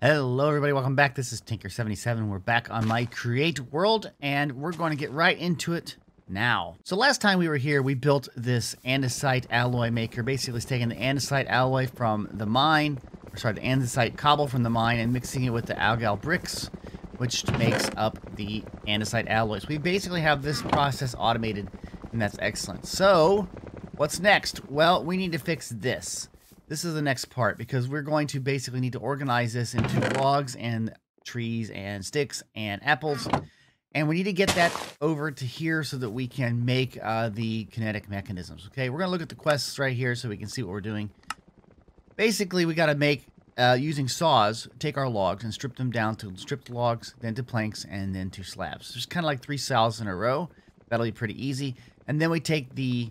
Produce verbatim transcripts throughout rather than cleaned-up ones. Hello everybody, welcome back. This is Tinker seventy-seven. We're back on my Create World and we're going to get right into it now. So last time we were here, we built this andesite alloy maker. Basically, it's taking the andesite alloy from the mine, or sorry, the andesite cobble from the mine and mixing it with the algal bricks, which makes up the andesite alloys. We basically have this process automated and that's excellent. So what's next? Well, we need to fix this. This is the next part because we're going to basically need to organize this into logs and trees and sticks and apples. And we need to get that over to here so that we can make uh, the kinetic mechanisms. Okay, we're going to look at the quests right here so we can see what we're doing. Basically, we got to make, uh, using saws, take our logs and strip them down to stripped logs, then to planks, and then to slabs. There's kind of like three saws in a row. That'll be pretty easy. And then we take the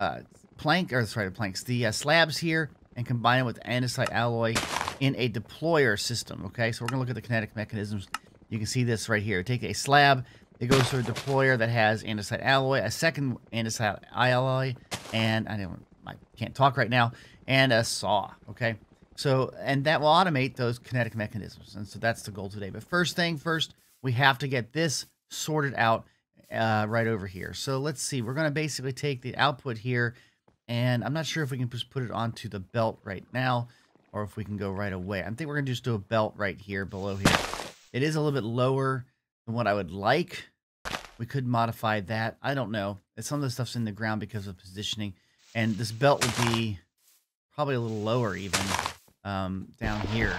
uh, plank, or sorry, the planks, the uh, slabs here, and combine it with andesite alloy in a deployer system, okay? So we're gonna look at the kinetic mechanisms. You can see this right here. Take a slab, it goes to a deployer that has andesite alloy, a second andesite alloy, and I don't, I can't talk right now, and a saw, okay? So, and that will automate those kinetic mechanisms, and so that's the goal today. But first thing first, we have to get this sorted out uh, right over here. So let's see, we're gonna basically take the output here, and I'm not sure if we can just put it onto the belt right now or if we can go right away. I think we're going to just do a belt right here below here. It is a little bit lower than what I would like. We could modify that. I don't know. Some of the stuff's in the ground because of positioning. And this belt would be probably a little lower even um, down here.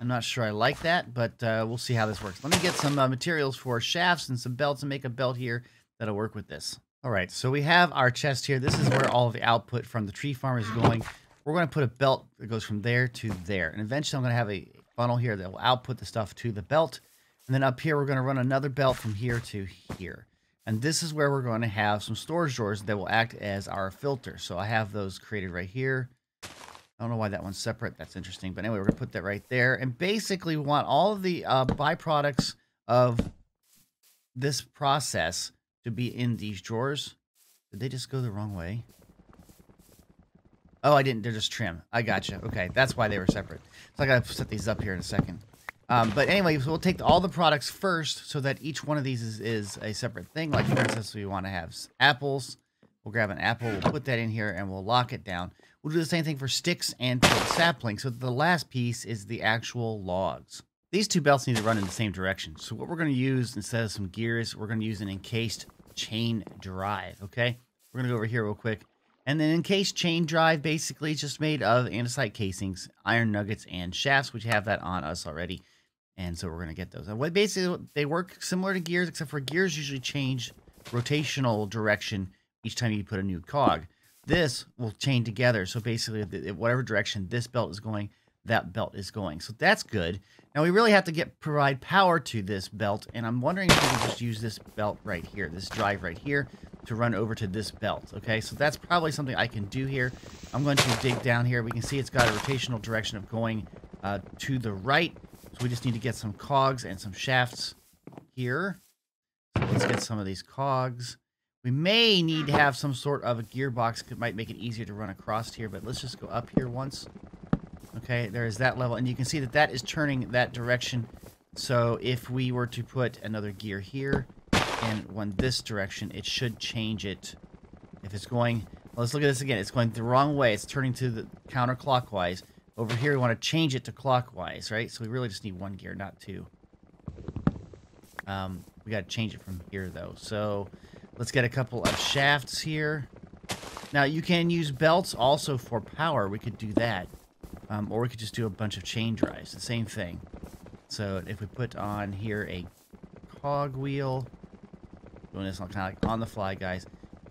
I'm not sure I like that, but uh, we'll see how this works. Let me get some uh, materials for shafts and some belts and make a belt here that'll work with this. All right, so we have our chest here. This is where all of the output from the tree farm is going. We're going to put a belt that goes from there to there. And eventually I'm going to have a funnel here that will output the stuff to the belt. And then up here, we're going to run another belt from here to here. And this is where we're going to have some storage drawers that will act as our filter. So I have those created right here. I don't know why that one's separate. That's interesting. But anyway, we're going to put that right there. And basically we want all of the uh, byproducts of this process to be in these drawers. Did they just go the wrong way? Oh, I didn't. They're just trim. I gotcha. Okay, that's why they were separate. So I gotta set these up here in a second. Um, but anyway, so we'll take all the products first so that each one of these is, is a separate thing. Like for instance, we want to have apples. We'll grab an apple, we'll put that in here, and we'll lock it down. We'll do the same thing for sticks and saplings. So the last piece is the actual logs. These two belts need to run in the same direction. So what we're going to use instead of some gears, we're going to use an encased chain drive. Okay, we're gonna go over here real quick. And then encased chain drive basically is just made of andesite casings, iron nuggets, and shafts, which have that on us already. And so we're gonna get those. And what basically they work similar to gears, except for gears usually change rotational direction each time you put a new cog. This will chain together. So basically, whatever direction this belt is going, that belt is going. So that's good. Now we really have to get provide power to this belt, and I'm wondering if we can just use this belt right here, this drive right here, to run over to this belt. Okay, so that's probably something I can do here. I'm going to dig down here. We can see it's got a rotational direction of going uh, to the right. So we just need to get some cogs and some shafts here. So let's get some of these cogs. We may need to have some sort of a gearbox. It might make it easier to run across here, but let's just go up here once. Okay, there is that level, and you can see that that is turning that direction. So if we were to put another gear here and one this direction, it should change it. If it's going, well, let's look at this again. It's going the wrong way. It's turning to the counterclockwise. Over here, we want to change it to clockwise, right? So we really just need one gear, not two. Um, we got to change it from here, though. So let's get a couple of shafts here. Now, you can use belts also for power. We could do that. Um, or we could just do a bunch of chain drives, the same thing. So if we put on here a cog wheel, doing this kind of like on the fly, guys.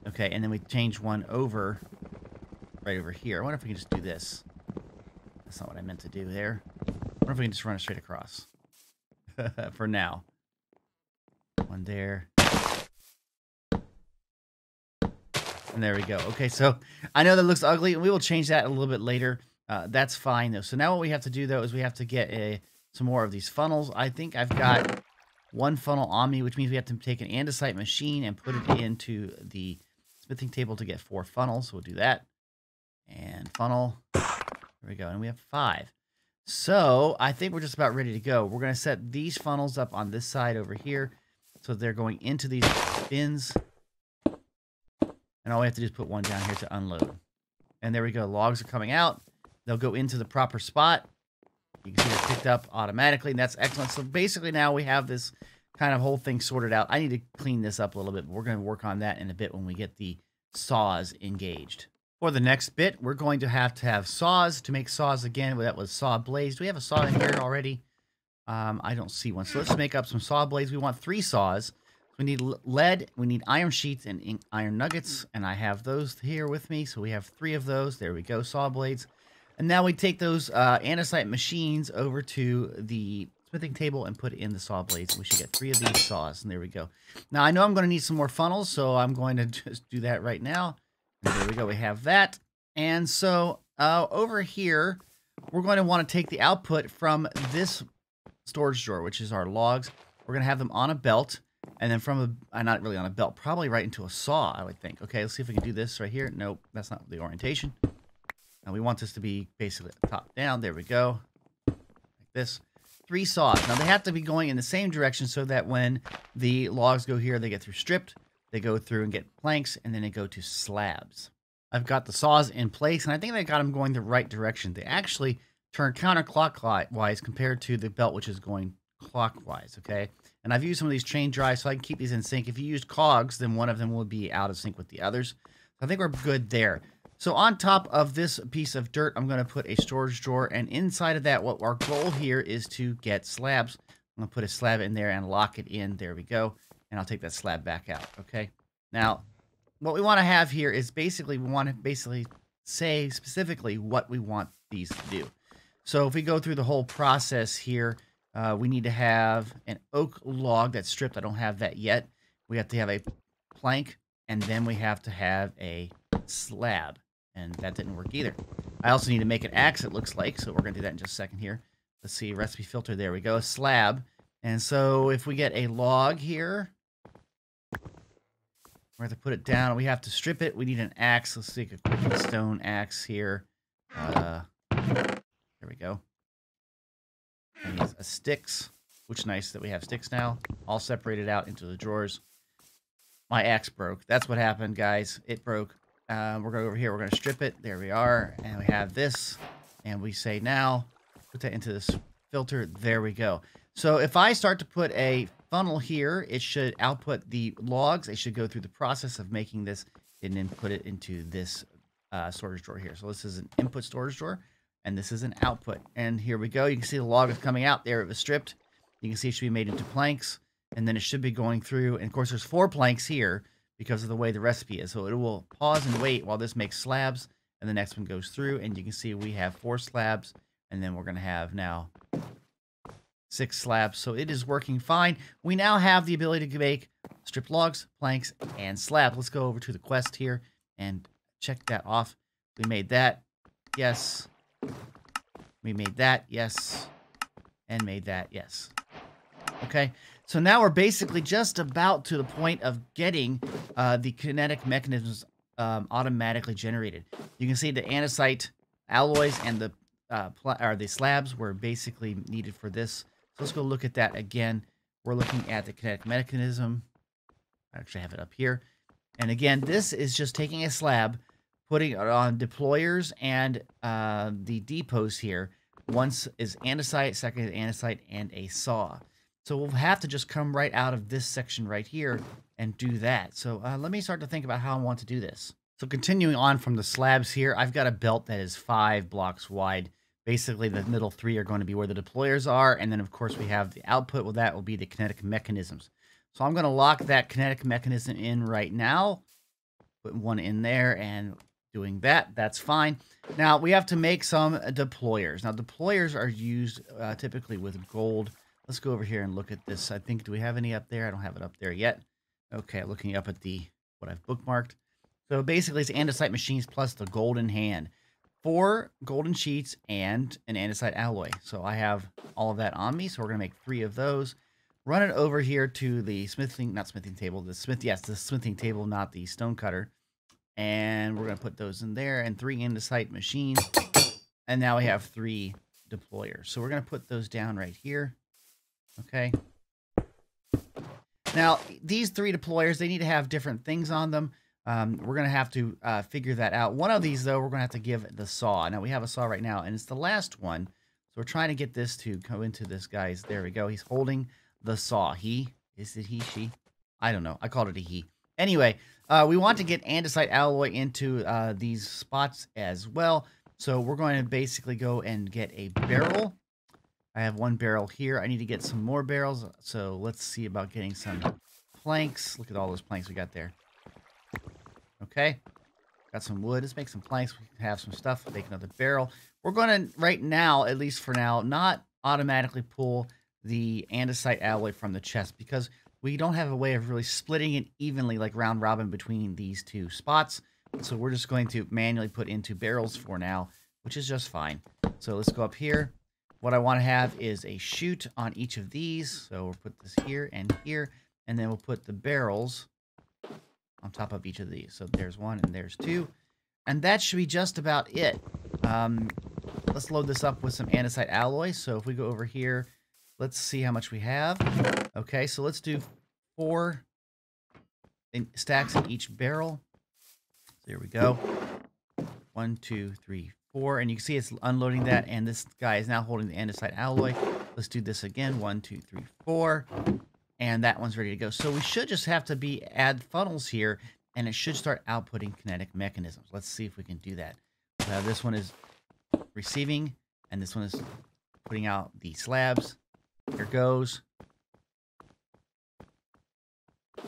Okay, and then we change one over, right over here. I wonder if we can just do this. That's not what I meant to do there. I wonder if we can just run it straight across for now. One there. And there we go. Okay, so I know that looks ugly, and we will change that a little bit later. Uh, that's fine, though. So now what we have to do, though, is we have to get a, some more of these funnels. I think I've got one funnel on me, which means we have to take an andesite machine and put it into the smithing table to get four funnels. We'll do that. And funnel. There we go. And we have five. So I think we're just about ready to go. We're going to set these funnels up on this side over here. So they're going into these bins. And all we have to do is put one down here to unload. And there we go. Logs are coming out. They'll go into the proper spot. You can see they're picked up automatically. And that's excellent. So basically now we have this kind of whole thing sorted out. I need to clean this up a little bit, but we're going to work on that in a bit when we get the saws engaged. For the next bit, we're going to have to have saws to make saws again. That was saw blades. Do we have a saw in here already? Um, I don't see one. So let's make up some saw blades. We want three saws. We need lead, we need iron sheets, and iron nuggets, and I have those here with me. So we have three of those. There we go, saw blades. And now we take those uh, andesite machines over to the smithing table and put in the saw blades. We should get three of these saws, and there we go. Now, I know I'm going to need some more funnels, so I'm going to just do that right now. And there we go. We have that. And so uh, over here, we're going to want to take the output from this storage drawer, which is our logs. We're going to have them on a belt, and then from a, uh, not really on a belt, probably right into a saw, I would think. Okay, let's see if we can do this right here. Nope, that's not the orientation. And we want this to be basically top down. There we go. Like this. Three saws. Now, they have to be going in the same direction so that when the logs go here, they get through stripped, they go through and get planks, and then they go to slabs. I've got the saws in place, and I think I got them going the right direction. They actually turn counterclockwise compared to the belt, which is going clockwise, okay? And I've used some of these chain drives, so I can keep these in sync. If you use cogs, then one of them will be out of sync with the others. So I think we're good there. So on top of this piece of dirt, I'm going to put a storage drawer, and inside of that, what our goal here is to get slabs. I'm going to put a slab in there and lock it in. There we go. And I'll take that slab back out, okay? Now, what we want to have here is basically, we want to basically say specifically what we want these to do. So if we go through the whole process here, uh, we need to have an oak log that's stripped. I don't have that yet. We have to have a plank, and then we have to have a slab. And that didn't work either. I also need to make an axe, it looks like, so we're going to do that in just a second here. Let's see, recipe filter, there we go, slab. And so if we get a log here, we have to put it down. We have to strip it. We need an axe. Let's take a quick stone axe here. Uh, there we go. And a sticks, which is nice that we have sticks now, all separated out into the drawers. My axe broke. That's what happened, guys. It broke. Uh, we're going over here. We're going to strip it. There we are. And we have this. And we say now, put that into this filter. There we go. So if I start to put a funnel here, it should output the logs. It should go through the process of making this and then put it into this uh, storage drawer here. So this is an input storage drawer, and this is an output. And here we go. You can see the log is coming out there. It was stripped. You can see it should be made into planks, and then it should be going through. And, of course, there's four planks here because of the way the recipe is. So it will pause and wait while this makes slabs, and the next one goes through. And you can see we have four slabs, and then we're going to have now six slabs. So it is working fine. We now have the ability to make strip logs, planks, and slabs. Let's go over to the quest here and check that off. We made that. Yes. We made that. Yes. And made that. Yes. Okay. So now we're basically just about to the point of getting uh, the kinetic mechanisms um, automatically generated. You can see the andesite alloys and the uh, or the slabs were basically needed for this. So let's go look at that again. We're looking at the kinetic mechanism. I actually have it up here. And again, this is just taking a slab, putting it on deployers and uh, the depots here. One is andesite, second is andesite, and a saw. So we'll have to just come right out of this section right here and do that. So uh, let me start to think about how I want to do this. So continuing on from the slabs here, I've got a belt that is five blocks wide. Basically, the middle three are going to be where the deployers are. And then, of course, we have the output. Well, that will be the kinetic mechanisms. So I'm going to lock that kinetic mechanism in right now. Put one in there and doing that. That's fine. Now, we have to make some deployers. Now, deployers are used uh, typically with gold. Let's go over here and look at this. I think, do we have any up there? I don't have it up there yet. Okay, looking up at the what I've bookmarked. So basically, it's andesite machines plus the golden hand. Four golden sheets and an andesite alloy. So I have all of that on me. So we're going to make three of those. Run it over here to the smithing, not smithing table, the smith, yes, the smithing table, not the stone cutter. And we're going to put those in there, and three andesite machines. And now we have three deployers. So we're going to put those down right here. Okay. Now, these three deployers, they need to have different things on them. Um, we're going to have to uh, figure that out. One of these, though, we're going to have to give the saw. Now, we have a saw right now, and it's the last one. So we're trying to get this to go into this guy's. There we go. He's holding the saw. He? Is it he, she? I don't know. I called it a he. Anyway, uh, we want to get andesite alloy into uh, these spots as well. So we're going to basically go and get a barrel. I have one barrel here. I need to get some more barrels. So let's see about getting some planks. Look at all those planks we got there. Okay. Got some wood. Let's make some planks. We can have some stuff. Make another barrel. We're going to, right now, at least for now, not automatically pull the andesite alloy from the chest, because we don't have a way of really splitting it evenly, like round robin, between these two spots. So we're just going to manually put into barrels for now, which is just fine. So let's go up here. What I want to have is a chute on each of these. So we'll put this here and here, and then we'll put the barrels on top of each of these. So there's one and there's two. And that should be just about it. Um, let's load this up with some andesite alloy. So if we go over here, let's see how much we have. Okay, so let's do four in stacks in each barrel. So there we go. One, two, three, four. And you can see it's unloading that, and this guy is now holding the andesite alloy. Let's do this again. One, two, three, four. And that one's ready to go. So we should just have to be add funnels here, and it should start outputting kinetic mechanisms. Let's see if we can do that. So this one is receiving, and this one is putting out the slabs. Here goes.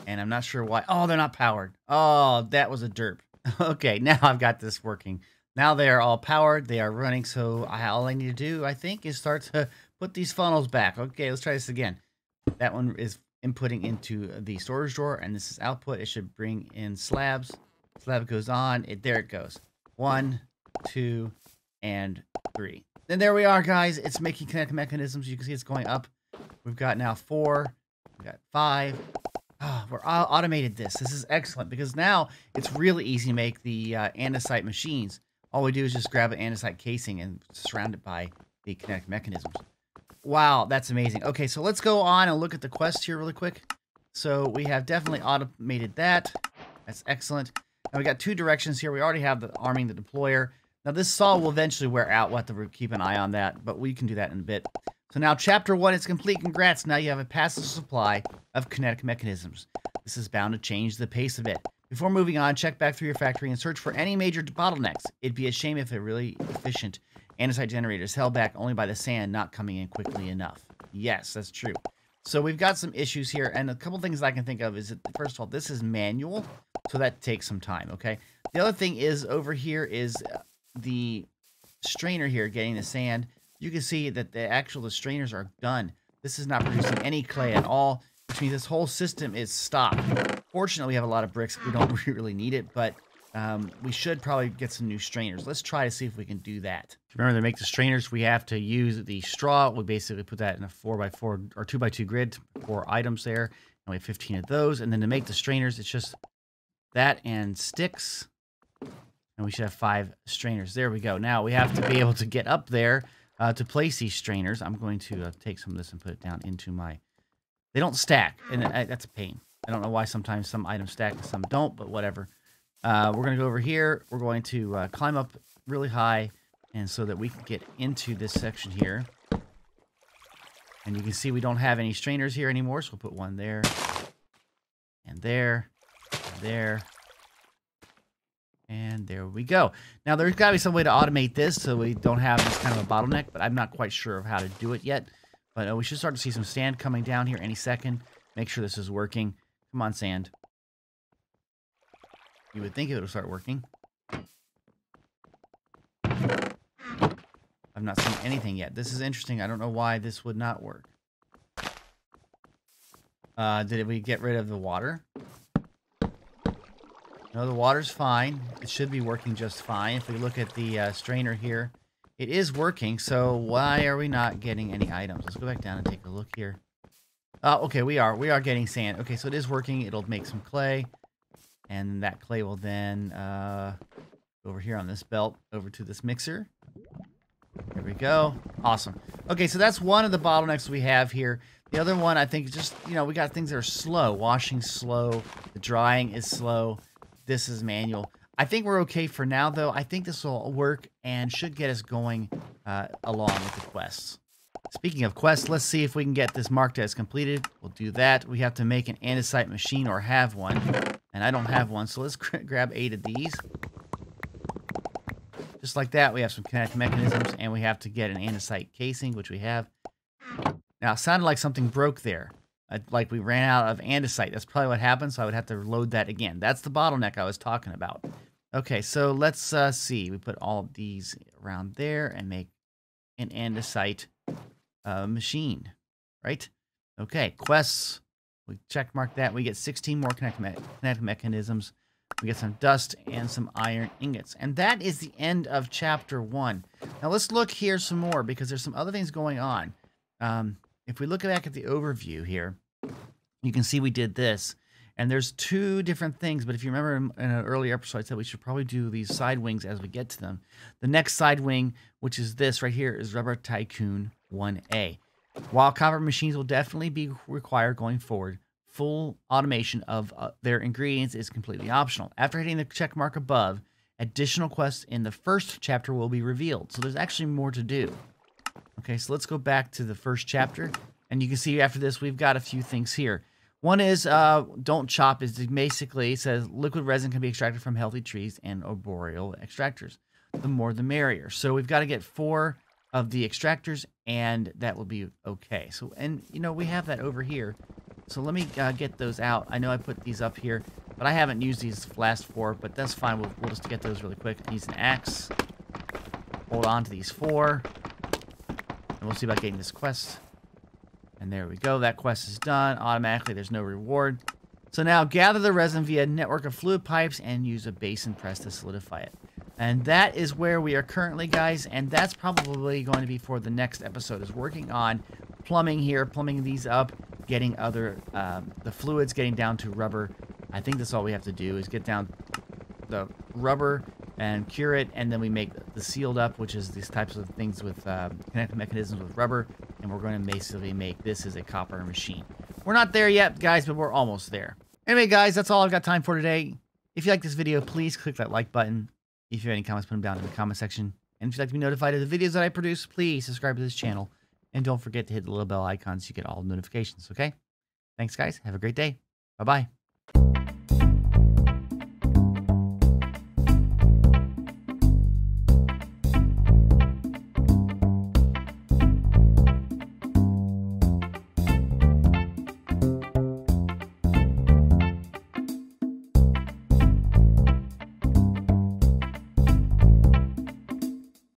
And I'm not sure why. Oh, they're not powered. Oh, that was a derp. Okay, now I've got this working. Now they are all powered. They are running. So I, all I need to do, I think, is start to put these funnels back. Okay, let's try this again. That one is inputting into the storage drawer, and this is output. It should bring in slabs. Slab goes on. It, there it goes. One, two, and three. And there we are, guys. It's making kinetic mechanisms. You can see it's going up. We've got now four. We've got five. Oh, we're all automated this. This is excellent, because now it's really easy to make the uh, andesite machines. All we do is just grab an andesite casing and surround it by the kinetic mechanisms. Wow, that's amazing. Okay, so let's go on and look at the quest here really quick. So we have definitely automated that. That's excellent. And we got two directions here. We already have the arming the deployer. Now, this saw will eventually wear out. We'll have to keep an eye on that, but we can do that in a bit. So now chapter one is complete. Congrats. Now you have a passive supply of kinetic mechanisms. This is bound to change the pace a bit. Before moving on, check back through your factory and search for any major bottlenecks. It'd be a shame if a really efficient andesite generator is held back only by the sand not coming in quickly enough. Yes, that's true. So we've got some issues here, and a couple things I can think of is that, first of all, this is manual, so that takes some time, okay? The other thing is over here is... Uh, the strainer here getting the sand. You can see that the actual the strainers are done. This is not producing any clay at all, which means this whole system is stopped. Fortunately, we have a lot of bricks. We don't really need it, but um, we should probably get some new strainers. Let's try to see if we can do that. Remember, to make the strainers, we have to use the straw. We basically put that in a four by four or two by two grid, four items there, and we have fifteen of those. And then to make the strainers, it's just that and sticks. And we should have five strainers. There we go. Now we have to be able to get up there uh, to place these strainers. I'm going to uh, take some of this and put it down into my... They don't stack, and I, that's a pain. I don't know why sometimes some items stack and some don't, but whatever. Uh, we're going to go over here. We're going to uh, climb up really high, and so that we can get into this section here. And you can see we don't have any strainers here anymore, so we'll put one there, and there, and there. And there we go. Now, there's got to be some way to automate this so we don't have this kind of a bottleneck, but I'm not quite sure of how to do it yet. But uh, we should start to see some sand coming down here any second. Make sure this is working. Come on, sand. You would think it would start working. I've not seen anything yet. This is interesting. I don't know why this would not work. Uh, did we get rid of the water? No, the water's fine. It should be working just fine. If we look at the uh, strainer here, it is working, so why are we not getting any items? Let's go back down and take a look here. Oh, okay, we are. We are getting sand. Okay, so it is working. It'll make some clay. And that clay will then uh, go over here on this belt over to this mixer. There we go. Awesome. Okay, so that's one of the bottlenecks we have here. The other one, I think, just, you know, we got things that are slow. Washing's slow. The drying is slow. This is manual. I think we're okay for now, though. I think this will work and should get us going uh, along with the quests. Speaking of quests, let's see if we can get this marked as completed. We'll do that. We have to make an andesite machine or have one. And I don't have one, so let's grab eight of these. Just like that, we have some kinetic mechanisms, and we have to get an andesite casing, which we have. Now, it sounded like something broke there. Like we ran out of andesite. That's probably what happened, so I would have to load that again. That's the bottleneck I was talking about. Okay, so let's uh, see. We put all of these around there and make an andesite uh, machine, right? Okay, quests. We check mark that. We get sixteen more kinetic, me kinetic mechanisms. We get some dust and some iron ingots. And that is the end of chapter one. Now let's look here some more because there's some other things going on. Um, if we look back at the overview here, you can see we did this. And there's two different things, but if you remember in an earlier episode, I said we should probably do these side wings as we get to them. The next side wing, which is this right here, is Rubber Tycoon one A. While copper machines will definitely be required going forward, full automation of uh, their ingredients is completely optional. After hitting the check mark above, additional quests in the first chapter will be revealed. So there's actually more to do. Okay, so let's go back to the first chapter. And you can see after this, we've got a few things here. One is uh, don't chop is basically it says liquid resin can be extracted from healthy trees and arboreal extractors. The more the merrier. So we've got to get four of the extractors and that will be okay. So, and you know, we have that over here. So let me uh, get those out. I know I put these up here, but I haven't used these last four, but that's fine. We'll, we'll just get those really quick. Use an axe. Hold on to these four. And we'll see about getting this quest. And there we go. That quest is done. Automatically, there's no reward. So now gather the resin via a network of fluid pipes and use a basin press to solidify it. And that is where we are currently, guys. And that's probably going to be for the next episode, is working on plumbing here, plumbing these up. Getting other um, the fluids getting down to rubber. I think that's all we have to do is get down the rubber and cure it, and then we make the sealed up, which is these types of things with uh, connected mechanisms with rubber. And we're going to basically make this as a copper machine. We're not there yet, guys, but we're almost there. Anyway, guys, that's all I've got time for today. If you like this video, please click that like button. If you have any comments, put them down in the comment section. And if you'd like to be notified of the videos that I produce, please subscribe to this channel. And don't forget to hit the little bell icon so you get all notifications, okay? Thanks, guys. Have a great day. Bye-bye.